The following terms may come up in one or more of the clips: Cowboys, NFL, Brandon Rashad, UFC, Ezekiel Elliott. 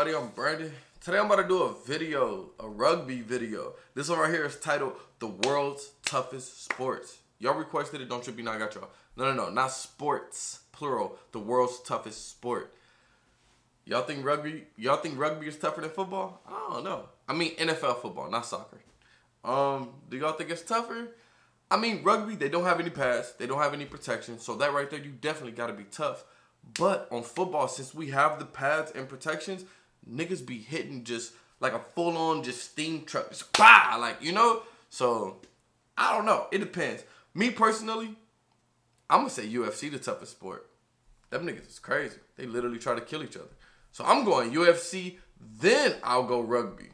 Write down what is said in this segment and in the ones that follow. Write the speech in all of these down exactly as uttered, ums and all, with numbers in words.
everybody, I'm Brandon. Today I'm about to do a video, a rugby video. This one right here is titled, The World's Toughest Sports. Y'all requested it, don't trip me, now I got y'all. No, no, no, not sports, plural, the world's toughest sport. Y'all think rugby, y'all think rugby is tougher than football? I don't know. I mean N F L football, not soccer. Um, do y'all think it's tougher? I mean rugby, they don't have any pads, they don't have any protection, so that right there, you definitely gotta be tough. But on football, since we have the pads and protections, niggas be hitting just like a full-on just steam truck. Just bah! Like, you know? So, I don't know. It depends. Me personally, I'm going to say U F C the toughest sport. Them niggas is crazy. They literally try to kill each other. So, I'm going U F C, then I'll go rugby.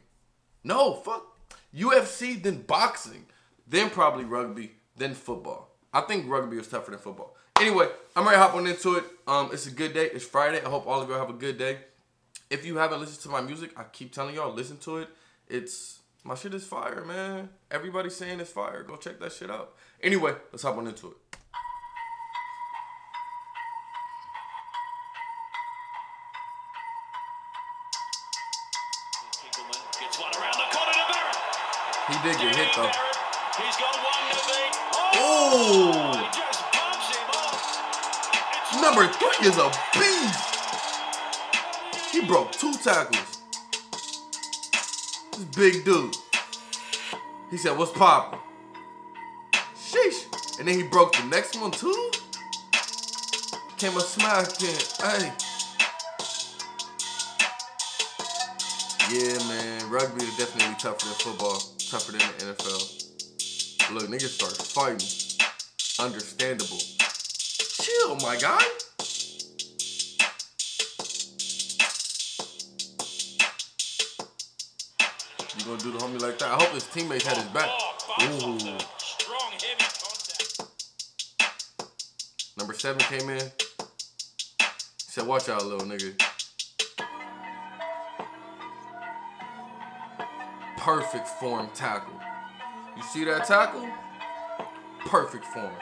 No, fuck. U F C, then boxing. Then probably rugby, then football. I think rugby is tougher than football. Anyway, I'm ready to hop on into it. Um, it's a good day. It's Friday. I hope all of y'all have a good day. If you haven't listened to my music, I keep telling y'all, listen to it. It's, my shit is fire, man. Everybody's saying it's fire. Go check that shit out. Anyway, let's hop on into it. He did get hit, though. He's got one to beat. Ooh. Number three is a beast. He broke two tackles. This big dude. He said, what's poppin'? Sheesh. And then he broke the next one too? Came a smack in. Hey. Yeah, man. Rugby is definitely tougher than football. Tougher than the N F L. Look, niggas start fighting. Understandable. Chill, my guy. You gonna do the homie like that? I hope his teammates had his back. Ooh. Number seven came in. He said, watch out, little nigga. Perfect form tackle. You see that tackle? Perfect form.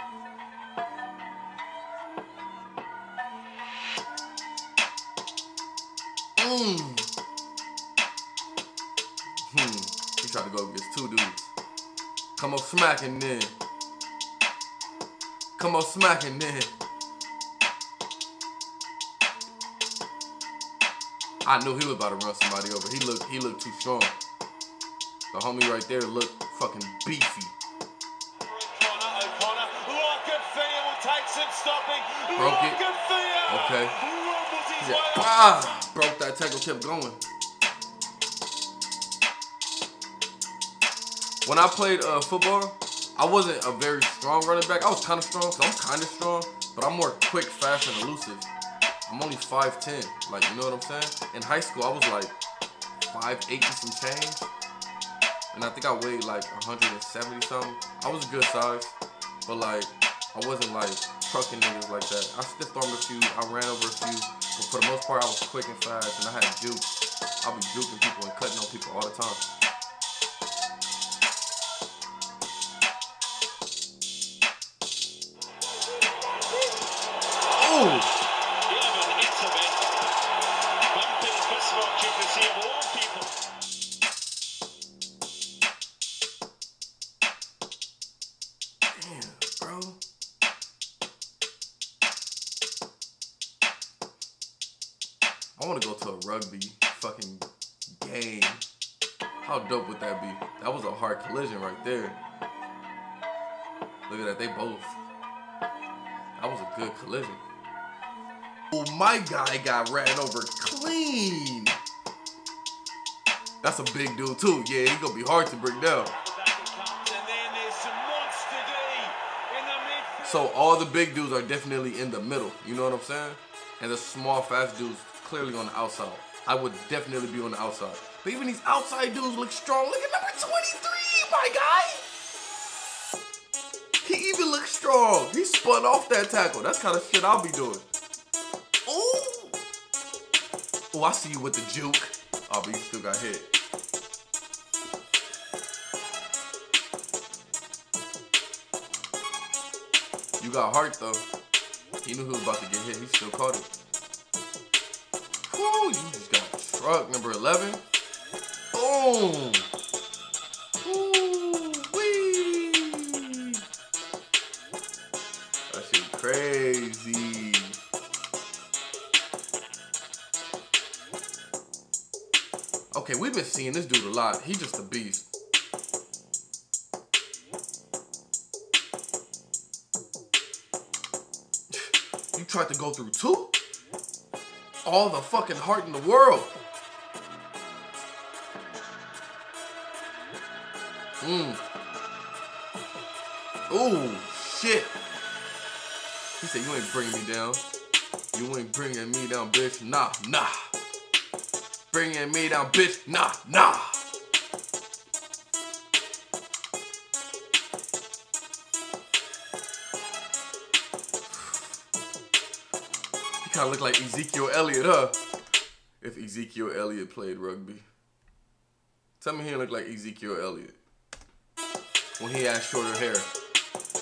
Hmm. Hmm. He tried to go against two dudes. Come up smacking then. Come up smacking then. I knew he was about to run somebody over. He looked he looked too strong. The homie right there looked fucking beefy. O'Connor, O'Connor. Lockett-Thea will take some stopping. Broke it. Okay. He said, ah! Broke that tackle, kept going. When I played uh, football, I wasn't a very strong running back. I was kind of strong, because I'm kind of strong, but I'm more quick, fast, and elusive. I'm only five ten, like, you know what I'm saying? In high school, I was like five eight and some change, and I think I weighed like one seventy something. I was a good size, but like, I wasn't like trucking niggas like that. I stiffed armed a few, I ran over a few, but for the most part, I was quick and fast, and I had jukes. I was juking people and cutting on people all the time. Ooh! Damn, bro. I want to go to a rugby fucking game. How dope would that be? That was a hard collision right there. Look at that, they both. That was a good collision. Oh, my guy got ran over clean. That's a big dude too. Yeah, he's gonna be hard to bring down. So all the big dudes are definitely in the middle. You know what I'm saying? And the small, fast dudes clearly on the outside. I would definitely be on the outside. But even these outside dudes look strong. Look at number twenty-three, my guy. He even looks strong. He spun off that tackle. That's kind of shit I'll be doing. Ooh. Oh, I see you with the juke. Oh, but you still got hit. You got heart, though. He knew he was about to get hit. He still caught it. Ooh, you just got Truck, number eleven. Boom. Ooh, wee. That shit crazy. Okay, we've been seeing this dude a lot. He just a beast. You tried to go through two? All the fucking heart in the world. Mm. Oh, shit. He said, you ain't bringing me down. You ain't bringing me down, bitch. Nah, nah. Bringing me down, bitch. Nah, nah. Kind of look like Ezekiel Elliott, huh? If Ezekiel Elliott played rugby. Tell me he didn't look like Ezekiel Elliott. When he had shorter hair.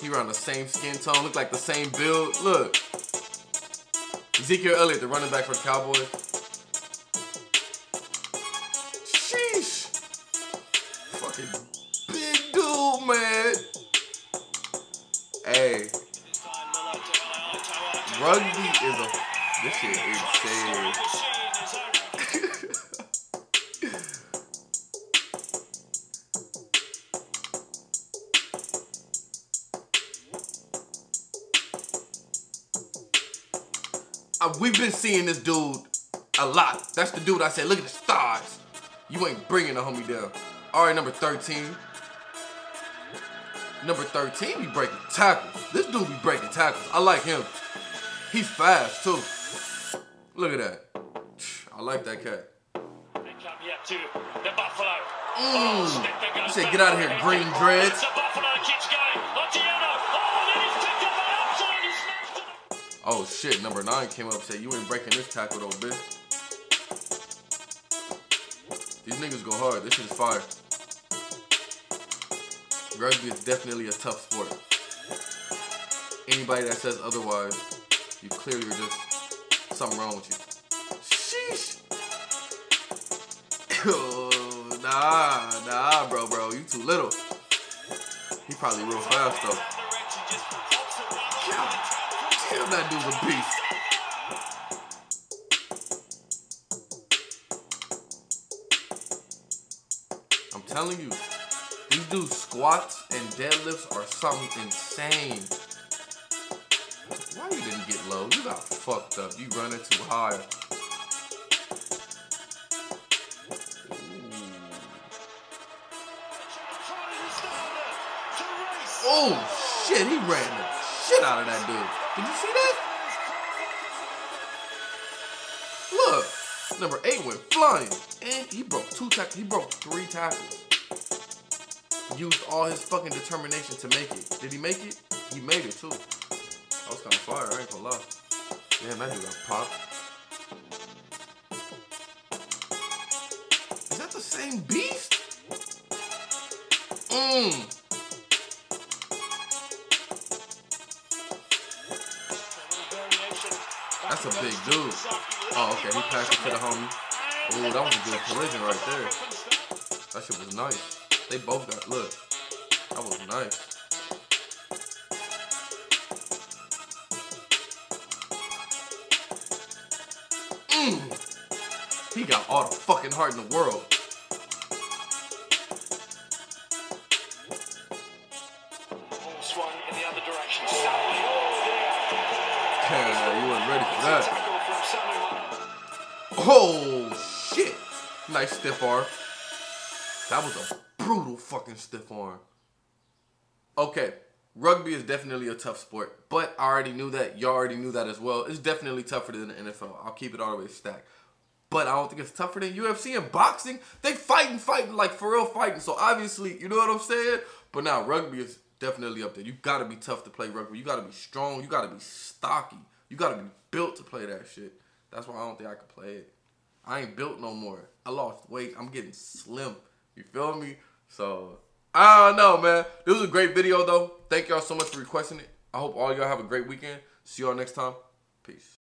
He around the same skin tone, looked like the same build. Look. Ezekiel Elliott, the running back for the Cowboys. Sheesh. Fucking big dude, man. Hey. Rugby is a... This shit is insane. uh, we've been seeing this dude a lot. That's the dude I said, look at the stars. You ain't bringing the homie down. All right, number thirteen. Number thirteen be breaking tackles. This dude be breaking tackles. I like him. He's fast, too. Look at that. I like that cat. Mm. You said, get out of here, green dreads. Oh, shit. Number nine came up and said, you ain't breaking this tackle, though, bitch. These niggas go hard. This shit is fire. Rugby is definitely a tough sport. Anybody that says otherwise, you clearly are just... something wrong with you. Sheesh. Oh, nah, nah, bro, bro. You too little. He probably real fast, though. God damn, that dude's a beast. I'm telling you, these dudes' squats and deadlifts are something insane. Why you didn't get low? You got fucked up. You running too high. Ooh. Oh shit, he ran the shit out of that dude. Did you see that? Look, number eight went flying. And he broke two tackles. He broke three tackles. Used all his fucking determination to make it. Did he make it? He made it too. I was kind of fire, I ain't gonna lie. Damn, that dude got popped. Is that the same beast? Mmm. That's a big dude. Oh, okay, he passed it to the homie. Oh, that was a good collision right there. That shit was nice. They both got, look. That was nice. He got all the fucking heart in the world. Swung in the other direction. Yeah, you weren't ready for that. Oh shit! Nice stiff arm. That was a brutal fucking stiff arm. Okay, rugby is definitely a tough sport, but I already knew that. Y'all already knew that as well. It's definitely tougher than the N F L. I'll keep it all the way stacked. But I don't think it's tougher than U F C and boxing. They fighting, fighting, like for real fighting. So obviously, you know what I'm saying? But now, rugby is definitely up there. You gotta be tough to play rugby. You gotta be strong. You gotta be stocky. You gotta be built to play that shit. That's why I don't think I can play it. I ain't built no more. I lost weight. I'm getting slim. You feel me? So, I don't know, man. This was a great video, though. Thank y'all so much for requesting it. I hope all y'all have a great weekend. See y'all next time. Peace.